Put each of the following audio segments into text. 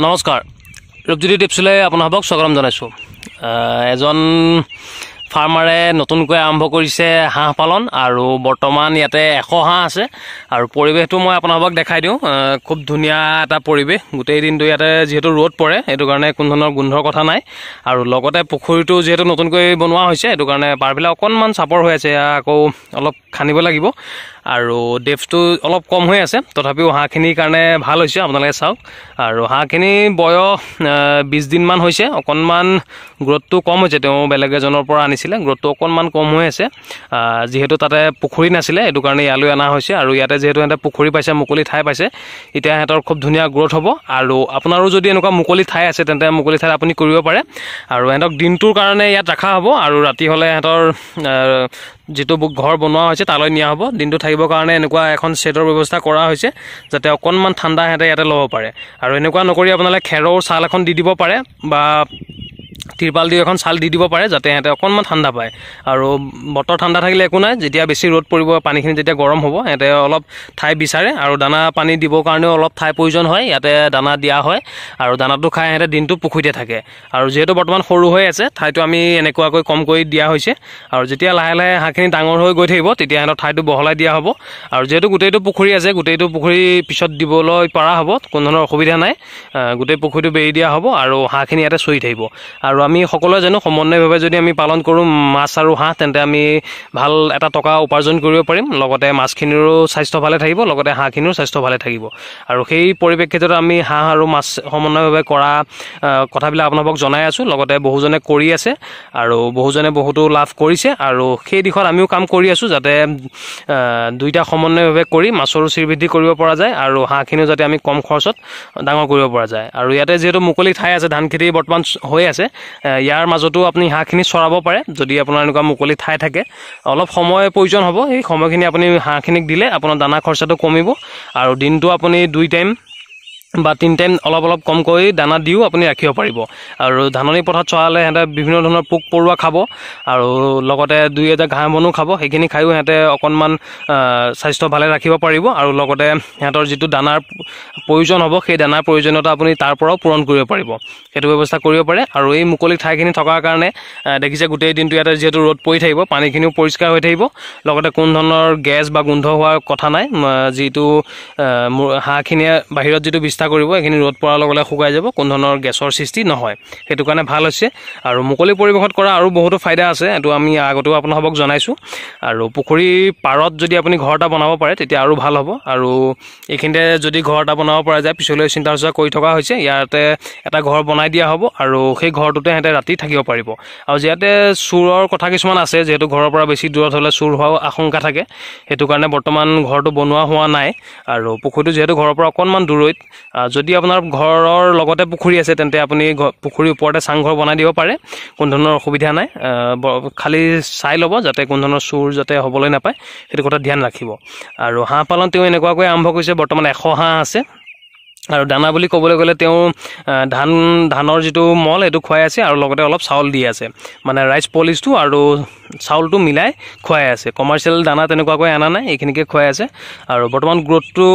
নমস্কাৰ ৰূপজ্যোতি টিপছলৈ আপোনাক স্বাগতম জনাইছো। এজন ফাৰ্মাৰে নতুনকৈ আৰম্ভ কৰিছে হাঁহ পালন আৰু বৰ্তমান ইয়াতে 100 হাঁহ আছে আৰু পৰিৱেশটো মই আপোনাক দেখাই দিওঁ। খুব ধুনীয়া এটা পৰিৱেশ, গোটেই দিনটো ইয়াতে যেহেতু ৰ'দ পৰে এটো কাৰণে কোনো ধৰণৰ গোন্ধৰ কথা নাই আৰু লগতে পুখুৰীটো যেহেতু নতুনকৈ বনোৱা হৈছে এটো কাৰণে পাৰবিলা অকনমান চাপৰ হৈ আছে, আকৌ অলপ খানিব লাগিব আৰু ডেপটো অলপ কম হৈ আছে, তথাপিও হাঁহখিনিৰ কাৰণে ভাল হৈছে। আপোনালোকে চাওক আৰু হাঁহখিনি বয়স 20 দিন মান হৈছে, অকনমান গ্ৰথটো কম হৈছে, তেওঁ বেলেগ এজনৰ পৰা আনিছিলে, গ্ৰথটো অকনমান কম হৈ আছে। যেহেতু তাতে পুখুৰী নাছিলে এটো কাৰণে ইয়ালৈ আনা হৈছে আৰু ইয়াতে যেহেতু এটা পুখুৰী পাইছে, মুকলি ঠাই পাইছে, এতিয়া হেতৰ খুব ধুনীয়া গ্ৰথ হ'ব। আৰু আপোনাৰো যদি এনেকুৱা মুকলি ঠাই আছে তেন্তে মুকলি ঠাই আপুনি কৰিব পাৰে আৰু হেতক দিনটোৰ কাৰণে ইয়াত ৰাখা হ'ব আৰু ৰাতি হ'লে হেতৰ যেটো ঘৰ বনোৱা হৈছে তালৈ নিয়া হ'ব। দিনটো থাকিব কাৰণে এনেকুৱা এখন শেডৰ ব্যৱস্থা কৰা হৈছে যাতে অকনমান ঠাণ্ডা হেতে ইয়াতে লব পাৰে আৰু এনেকুৱা নকৰি আপোনালে খেৰৰ চাল এখন দি দিব পাৰে বা তিৰপাল দি এখন চাল দি দিব পাৰে যাতে হেতে অকনমান ঠাণ্ডা পায়। আৰু বতৰ ঠাণ্ডা থাকিলে একো নাই, যেতিয়া বেছি ৰ'দ পৰিব পানীখিনি যেতিয়া গৰম হ'ব হেতে অলপ ঠাই বিচাৰে আৰু দানা পানী দিব কাৰণে অলপ ঠাই প্ৰয়োজন হয়, ইয়াতে দানা দিয়া হয় আৰু দানাটো খাই হেতে দিনটো পুখুৰীতে থাকে। আৰু যেহেতু বৰ্তমান সৰু হৈ আছে ঠাইটো আমি এনেকুৱাকৈ কম কৰি দিয়া হৈছে আৰু যেতিয়া লাহে লাহে হাঁহখিনি ডাঙৰ হৈ গৈ থাকিব তেতিয়া হেতৰ ঠাইটো বহলাই দিয়া হ'ব আৰু যেহেতু গোটেইটো পুখুৰী আছে, গোটেইটো পুখুৰী পিছত দিবলৈ পৰা হ'ব, কোনো ধৰণৰ অসুবিধা নাই, গোটেই পুখুৰীটো বেৰি দিয়া হ'ব আৰু হাঁহখিনি ইয়াতে চৰি থাকিব। আৰু আমি সকলোৱে জানো সমন্বয়ভাৱে যদি আমি পালন কৰোঁ মাছ আৰু হাঁহ তেন্তে আমি ভাল এটা টকা উপাৰ্জন কৰিব পাৰিম, লগতে মাছখিনিৰো স্বাস্থ্য ভালে থাকিব, লগতে হাঁহখিনিৰো স্বাস্থ্য ভালে থাকিব। আৰু সেই পৰিপ্ৰেক্ষিতত আমি হাঁহ আৰু মাছ সমন্বয়ভাৱে কৰা কথাবিলাক আপোনাক জনাই আছো, লগতে বহুজনে কৰি আছে আৰু বহুজনে বহুতো লাভ কৰিছে আৰু সেই দিশত আমিও কাম কৰি আছো যাতে দুইটা সমন্বয়ভাৱে কৰি মাছৰো শ্ৰীবৃদ্ধি কৰিব পৰা যায় আৰু হাঁহখিনিও যাতে আমি কম খৰচত ডাঙৰ কৰিব পৰা যায়। আৰু ইয়াতে যেহেতু মুকলি ঠাই আছে, ধান খেতি বৰ্তমান হৈ আছে, ইয়াৰ মাজতো আপুনি হাঁহখিনি চৰাব পাৰে। যদি আপোনাৰ এনেকুৱা মুকলি ঠাই থাকে অলপ সময় প্ৰয়োজন হ'ব, এই সময়খিনি আপুনি হাঁহখিনিক দিলে আপোনাৰ দানা খৰচাটো কমিব আৰু দিনটো আপুনি 2 টাইম বা 3 টাইম অলপ কমকৈ দানা দিও আপুনি ৰাখিব পাৰিব। আৰু ধাননি পথাৰত চৰালে হেতে বিভিন্ন ধৰণৰ পোক পৰুৱা খাব আৰু লগতে 2-এটা ঘাঁহ বনো খাব, সেইখিনি খায়ো হেতে অকনমান স্বাস্থ্য ভালে ৰাখিব পাৰিব আৰু লগতে হেতৰ যেটো দানাৰ প্ৰয়োজন হ'ব সেই দানাৰ প্ৰয়োজনীয়তা আপুনি তাৰ পৰাও পূৰণ কৰিব পাৰিব, সেইটো ব্যৱস্থা কৰিব পাৰে। আৰু এই মুকলি ঠাইখিনি থকাৰ কাৰণে দেখিছে গোটেই দিনটো ইয়াতে যেটো ৰ'দ পৰি থাকিব পানীখিনিও পৰিষ্কাৰ হৈ থাকিব, লগতে কোনো ধৰণৰ গেছ বা গোন্ধ হোৱাৰ কথা নাই, যেটো হাঁহখিনি বাহিৰত যেটো কৰিব এখিনি ৰ'দ পৰাৰ লগে শুকাই যাব, কোন ধৰণৰ গেছৰ সৃষ্টি নহয়, সেইটো কাৰণে ভাল হৈছে। আৰু মুকলি পৰিৱেশত কৰা আৰু বহুতো फायदा আছে, এটো আমি আগতে আপোনাক জনাইছো। আৰু পুখুৰী পাৰত যদি আপুনি ঘৰ এটা বনাব পাৰে তেতিয়া আৰু ভাল হ'ব। আৰু এখিনতে যদি ঘৰ এটা বনাব পৰা যায় পিছলৈ চিন্তা চৰ্চা কৰি থকা হৈছে, ইয়াতে এটা ঘৰ বনাই দিয়া হ'ব আৰু সেই ঘৰটোতে হেতে ৰাতি থাকিব পাৰিব। আৰু যেতে চুৰৰ কথা কিছুমান আছে, যেহেতু ঘৰৰ পৰা বেছি দূৰত হ'লে চুৰ হোৱাৰ আশংকা থাকে, সেইটো কাৰণে বৰ্তমান ঘৰটো বনোৱা হোৱা নাই। আৰু পুখুৰীটো যেহেতু ঘৰৰ পৰা অকনমান দূৰৈত, যদি আপোনাৰ ঘৰৰ লগতে পুখুৰী আছে তেন্তে আপুনি পুখুৰীৰ ওপৰতে চাংঘৰ বনাই দিব পাৰে, কোনো ধৰণৰ অসুবিধা নাই। খালি চাই ল'ব যাতে কোনো ধৰণৰ চুৰ যাতে হ'বলৈ নাপায়, সেইটো কথা ধ্যান ৰাখিব। আৰু হাঁহ পালন তেওঁ এনেকুৱাকৈ আৰম্ভ কৰিছে, বৰ্তমান 100 হাঁহ আছে। আৰু দানা বুলি ক'বলৈ গ'লে তেওঁ ধানৰ যেটো মল এটো খুৱাই আছে আৰু লগতে অলপ চাউল দি আছে, মানে ৰাইচ পলিচটো আৰু চাউলটো মিলাই খুৱাই আছে, কমাৰ্শিয়াল দানা তেনেকুৱাকৈ আনা নাই, এখিনিকে খুৱাই আছে। আৰু বৰ্তমান গ্ৰথটো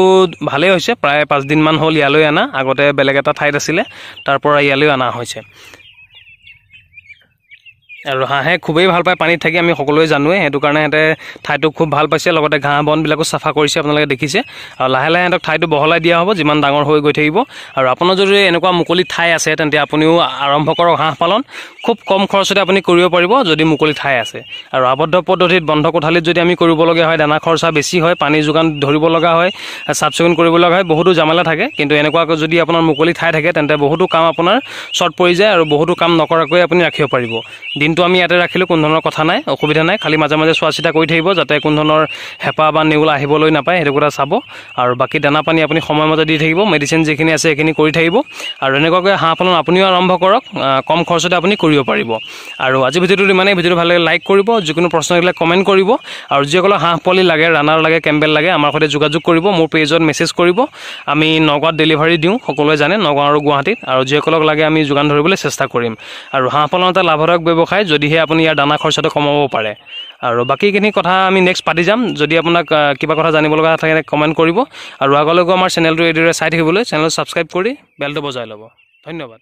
ভালে হৈছে, প্ৰায় 5 দিন মান হ'ল ইয়ালৈ আনা, আগতে বেলেগ এটা ঠাইত আছিলে তাৰ পৰা ইয়ালৈ আনা হৈছে। আৰু হাঁহে খুবেই ভাল পায় পানীত থাকি, আমি সকলোৱে জানোৱে, সেইটো কাৰণে হেতে ঠাইটো খুব ভাল পাইছে, লগতে ঘাঁহ বনবিলাকো চাফা কৰিছে, আপোনালোকে দেখিছে। আৰু লাহে লাহে হেতক ঠাইটো বহলাই দিয়া হ'ব যিমান ডাঙৰ হৈ গৈ থাকিব। আৰু আপোনাৰ যদি এনেকুৱা মুকলি ঠাই আছে তেন্তে আপুনিও আৰম্ভ কৰক হাঁহ পালন, খুব কম খৰচতে আপুনি কৰিব পাৰিব যদি মুকলি ঠাই আছে। আৰু আবদ্ধ পদ্ধতিত বন্ধ কোঠালিত যদি আমি কৰিবলগীয়া হয় দানা খৰচা বেছি হয়, পানী যোগান ধৰিব লগা হয়, চাফচিকুণ কৰিব লগা হয়, বহুতো জামেলা থাকে। কিন্তু এনেকুৱাকৈ যদি আপোনাৰ মুকলি ঠাই থাকে তেন্তে বহুতো কাম আপোনাৰ শৰ্ট পৰি যায় আৰু বহুতো কাম নকৰাকৈ আপুনি ৰাখিব পাৰিব। কিন্তু আমি ইয়াতে ৰাখিলো, কোনো ধৰণৰ কথা নাই, অসুবিধা নাই, খালি মাজে মাজে চোৱা চিতা কৰি থাকিব যাতে কোনো ধৰণৰ হেপা বা নেউলা আহিবলৈ নাপায়, সেইটো কথা চাব। আৰু বাকী দানা পানী আপুনি সময়মতে দি থাকিব, মেডিচিন যেখিনি আছে সেইখিনি কৰি থাকিব। আৰু এনেকুৱাকৈ হাঁহ পালন আপুনিও আৰম্ভ কৰক, কম খৰচতে আপুনি কৰিব পাৰিব। আৰু আজি ভিডিঅ'টো ইমানেই, ভিডিঅ'টো ভাল লাগে লাইক কৰিব, যিকোনো প্ৰশ্ন থাকিলে কমেণ্ট কৰিব। আৰু যিসকল হাঁহ পোৱালি লাগে, ৰানাৰ লাগে, কেম্বেল লাগে, আমাৰ সৈতে যোগাযোগ কৰিব, মোৰ পেজত মেছেজ কৰিব। আমি নগাঁৱত ডেলিভাৰী দিওঁ, সকলোৱে জানে, নগাঁও আৰু গুৱাহাটীত। আৰু যিসকলক লাগে আমি যোগান ধৰিবলৈ চেষ্টা কৰিম। আৰু হাঁহ পালন এটা লাভদায়ক ব্যৱসায় যদিহে আপুনি ইয়াৰ দানা খৰচাটো কমাব পাৰে। और बाकी किन कथा नेक्स्ट पाती जाम जदि आपन क्या कथा जानब लगा थाके कमेंट करिबो और आगलगो आमार चैनल एदिरे साइ थाकिबोले चैनल सब्सक्राइब करि बेल बजाय लब। धन्यवाद।